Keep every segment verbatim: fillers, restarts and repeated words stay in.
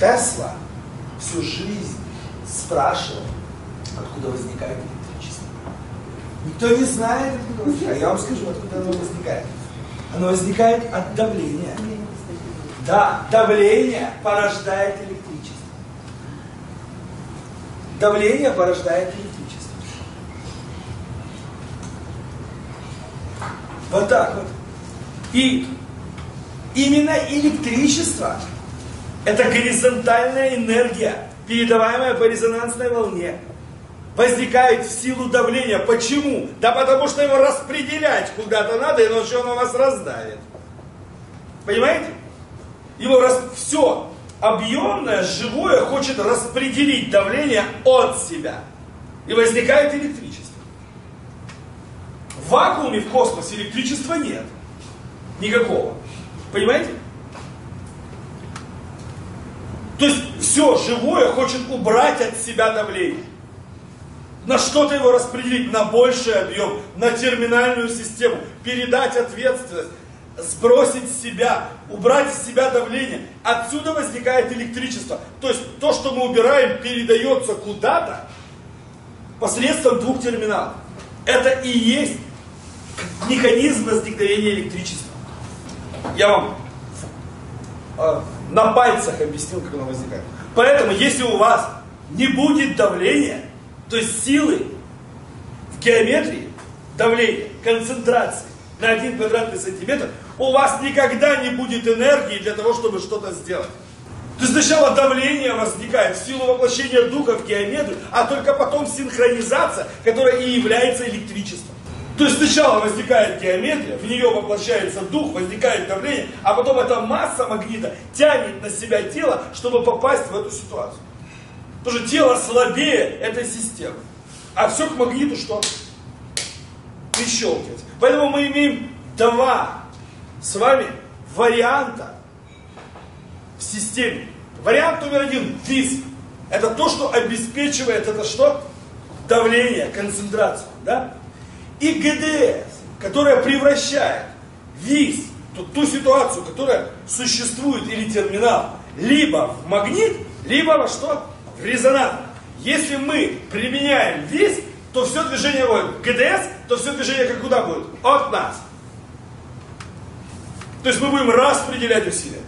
Тесла всю жизнь спрашивал, откуда возникает электричество. Никто не знает, откуда возникает. А я вам скажу, откуда оно возникает. Оно возникает от давления. Да, давление порождает электричество. Давление порождает электричество. Вот так вот. И именно электричество – это горизонтальная энергия, передаваемая по резонансной волне. Возникает в силу давления. Почему? Да потому что его распределять куда-то надо, иначе он вас раздавит. Понимаете? Его рас... все объемное, живое хочет распределить давление от себя. И возникает электричество. В вакууме, в космосе электричества нет. Никакого. Понимаете? То есть все живое хочет убрать от себя давление. На что-то его распределить, на больший объем, на терминальную систему, передать ответственность, сбросить с себя, убрать из себя давление. Отсюда возникает электричество. То есть то, что мы убираем, передается куда-то посредством двух терминалов. Это и есть механизм возникновения электричества. Я вам э, на пальцах объяснил, как оно возникает. Поэтому, если у вас не будет давления, то есть силы в геометрии, давления, концентрации на один квадратный сантиметр, у вас никогда не будет энергии для того, чтобы что-то сделать. То есть сначала давление возникает в силу воплощения духа в геометрию, а только потом синхронизация, которая и является электричеством. То есть сначала возникает геометрия, в нее воплощается дух, возникает давление, а потом эта масса магнита тянет на себя тело, чтобы попасть в эту ситуацию. Потому что тело слабее этой системы. А все к магниту что? Прищелкивается. Поэтому мы имеем два с вами варианта в системе. Вариант номер один – ВИС. Это то, что обеспечивает это что? Давление, концентрацию. Да? И ГДС, которая превращает ВИС, ту, ту ситуацию, которая существует, или терминал, либо в магнит, либо во что? В резонанс. Если мы применяем ВИС, то все движение будет ГДС, то все движение как куда будет? От нас. То есть мы будем распределять усилия.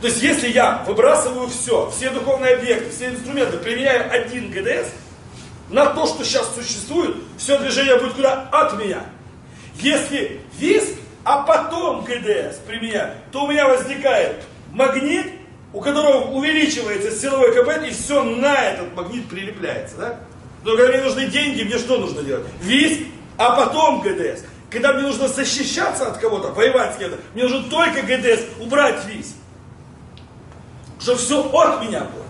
То есть если я выбрасываю все, все духовные объекты, все инструменты, применяю один ГДС, на то, что сейчас существует, все движение будет куда? От меня. Если ВИС, а потом ГДС применяю, то у меня возникает магнит, у которого увеличивается силовой КПД, и все на этот магнит прилепляется. Да? Но когда мне нужны деньги, мне что нужно делать? ВИС, а потом ГДС. Когда мне нужно защищаться от кого-то, воевать с кем-то, мне нужно только ГДС, убрать ВИС. Чтобы все от меня было.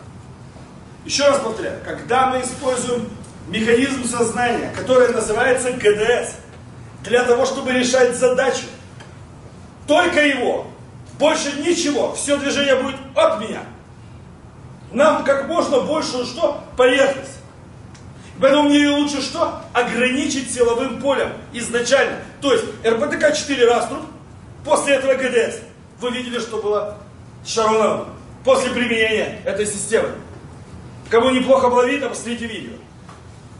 Еще раз повторяю, когда мы используем механизм сознания, который называется ГДС, для того, чтобы решать задачу, только его, больше ничего, все движение будет от меня. Нам как можно больше что? Поверхность. Поэтому мне лучше что? Ограничить силовым полем изначально. То есть эр пэ дэ ка четыре раструб, после этого ГДС. Вы видели, что было с Шаруном после применения этой системы. Кому неплохо было видно, посмотрите видео.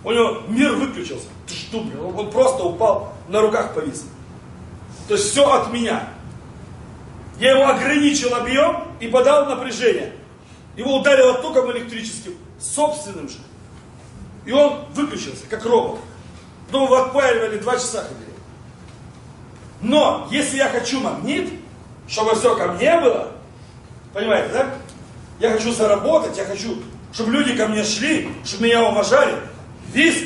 У него мир выключился. Он просто упал, на руках повис. То есть все от меня. Я его ограничил объем и подал напряжение. Его ударило током электрическим, собственным же. И он выключился, как робот. Потом его отпаивали, два часа ходили. Но, если я хочу магнит, чтобы все ко мне было, понимаете, да? Я хочу заработать, я хочу, чтобы люди ко мне шли, чтобы меня уважали. ВИС,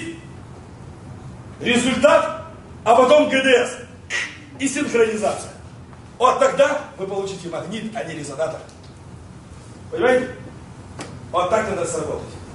результат, а потом ГДС и синхронизация. Вот тогда вы получите магнит, а не резонатор. Понимаете? Вот так надо сработать.